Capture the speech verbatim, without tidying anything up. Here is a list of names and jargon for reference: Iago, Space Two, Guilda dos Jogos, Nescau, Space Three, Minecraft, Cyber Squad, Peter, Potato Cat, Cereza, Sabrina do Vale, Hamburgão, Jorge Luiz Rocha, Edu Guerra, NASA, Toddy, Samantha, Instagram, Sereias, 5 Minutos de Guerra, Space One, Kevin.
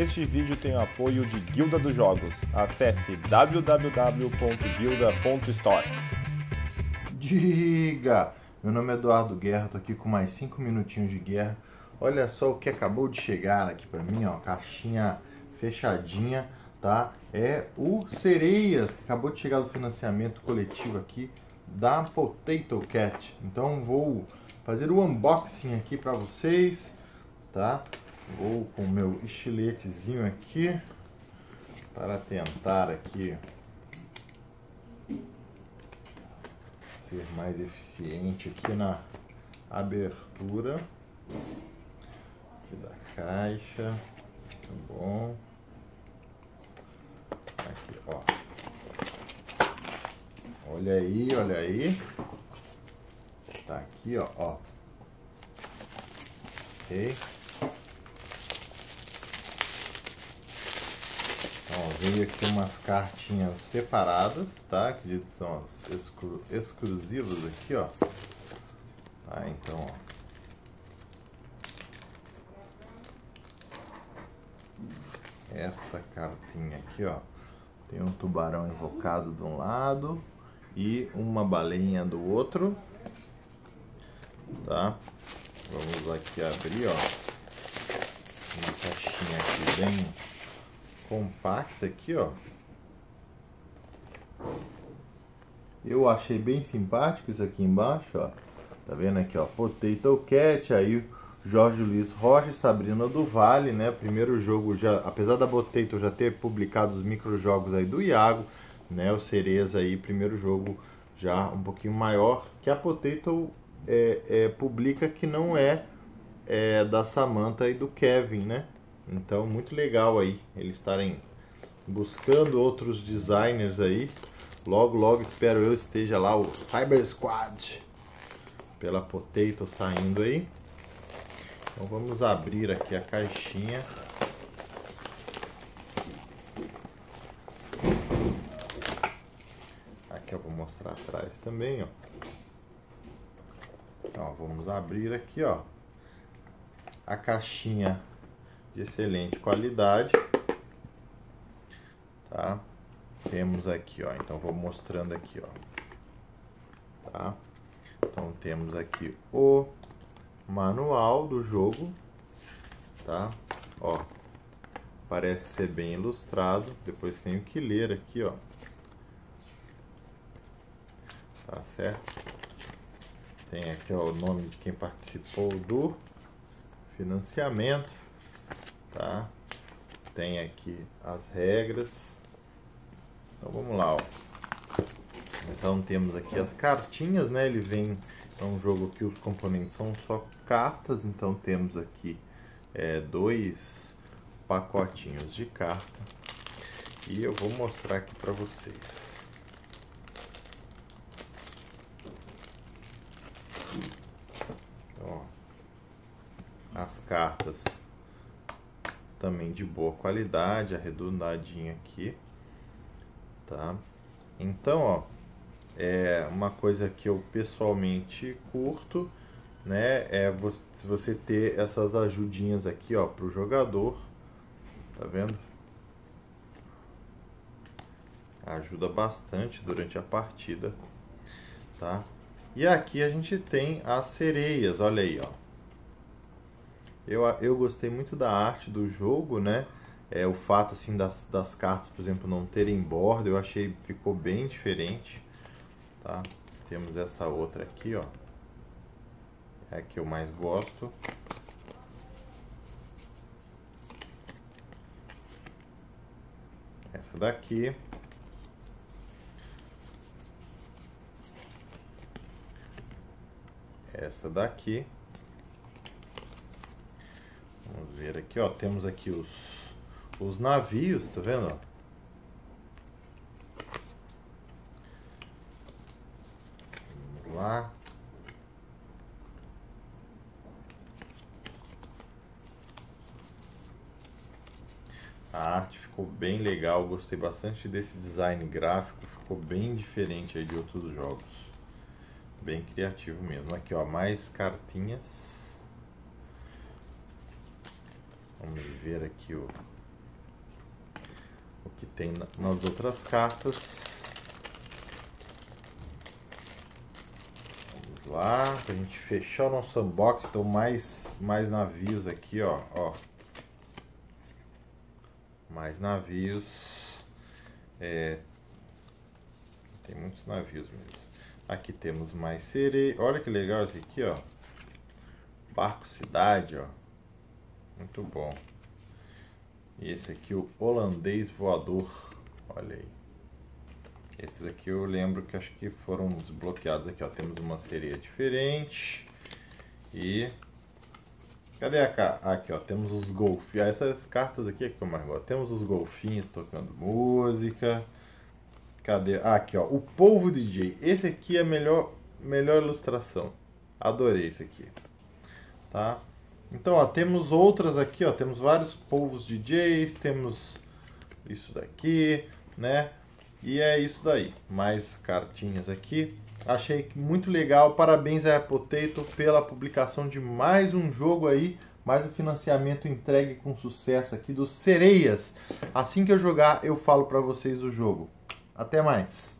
Este vídeo tem o apoio de Guilda dos Jogos. Acesse w w w ponto guilda ponto store. Diga! Meu nome é Eduardo Guerra, estou aqui com mais cinco minutinhos de guerra. Olha só o que acabou de chegar aqui para mim, ó, caixinha fechadinha, tá? É o Sereias, que acabou de chegar do financiamento coletivo aqui da Potato Cat. Então vou fazer o unboxing aqui para vocês, tá? Vou com o meu estiletezinho aqui para tentar aqui ser mais eficiente aqui na abertura aqui da caixa, tá bom? Aqui, ó. Olha aí, olha aí. Tá aqui, ó, ó. Ok. Então, veio aqui umas cartinhas separadas, tá? Acredito que são as exclu exclusivas aqui, ó. Tá, então, ó. Essa cartinha aqui, ó. Tem um tubarão invocado de um lado e uma baleinha do outro. Tá? Vamos aqui abrir, ó. Uma caixinha aqui bem compacta aqui, ó. Eu achei bem simpático isso aqui embaixo, ó. Tá vendo aqui, ó, Potato Cat, aí Jorge Luiz Rocha e Sabrina do Vale, né? Primeiro jogo, já, apesar da Potato já ter publicado os microjogos aí do Iago, né? O Cereza aí, primeiro jogo já um pouquinho maior, que a Potato É, é, publica, que não é, é da Samantha e do Kevin, né? Então, muito legal aí eles estarem buscando outros designers aí. Logo, logo, espero eu esteja lá o Cyber Squad pela Potato saindo aí. Então, vamos abrir aqui a caixinha. Aqui eu vou mostrar atrás também, ó. Ó, vamos abrir aqui, ó, a caixinha de excelente qualidade, tá? Temos aqui, ó, então vou mostrando aqui, ó, tá? Então temos aqui o manual do jogo, tá? Ó, parece ser bem ilustrado, depois tenho que ler aqui, ó, tá certo? Tem aqui, ó, o nome de quem participou do financiamento, tá? Tem aqui as regras. Então vamos lá, ó. Então temos aqui as cartinhas, né? Ele vem, é um jogo que os componentes são só cartas, então temos aqui é, dois pacotinhos de carta. E eu vou mostrar aqui para vocês. As cartas também de boa qualidade, arredondadinha aqui, tá? Então, ó, é uma coisa que eu pessoalmente curto, né? É você ter essas ajudinhas aqui, ó, pro jogador, tá vendo? Ajuda bastante durante a partida, tá? E aqui a gente tem as sereias, olha aí, ó. Eu, eu gostei muito da arte do jogo, né? É, o fato assim das, das cartas, por exemplo, não terem borda, eu achei que ficou bem diferente, tá? Temos essa outra aqui, ó. É a que eu mais gosto. Essa daqui. Essa daqui. Vamos ver aqui, ó, temos aqui os, os navios, tá vendo? Vamos lá. A arte ficou bem legal, gostei bastante desse design gráfico, ficou bem diferente aí de outros jogos. Bem criativo mesmo. Aqui, ó, mais cartinhas. Vamos ver aqui o que tem nas outras cartas. Vamos lá, pra gente fechar o nosso unbox. Então mais, mais navios aqui, ó, ó. Mais navios. É, tem muitos navios mesmo. Aqui temos mais sereia. Olha que legal esse aqui, ó. Barco cidade, ó. Muito bom. E esse aqui, o holandês voador. Olha aí. Esses aqui eu lembro que acho que foram desbloqueados aqui, ó. Temos uma sereia diferente. E... cadê a ca... aqui, ó. Temos os golfinhos. Ah, essas cartas aqui é que eu mais gosto. Temos os golfinhos tocando música. Cadê? Ah, aqui, ó. O polvo D J. Esse aqui é a melhor, melhor ilustração. Adorei esse aqui. Tá? Então, ó. Temos outras aqui, ó. Temos vários polvos D Js. Temos isso daqui, né? E é isso daí. Mais cartinhas aqui. Achei muito legal, parabéns a Potato pela publicação de mais um jogo aí, mais um financiamento entregue com sucesso aqui do Sereias. Assim que eu jogar, eu falo para vocês do jogo. Até mais!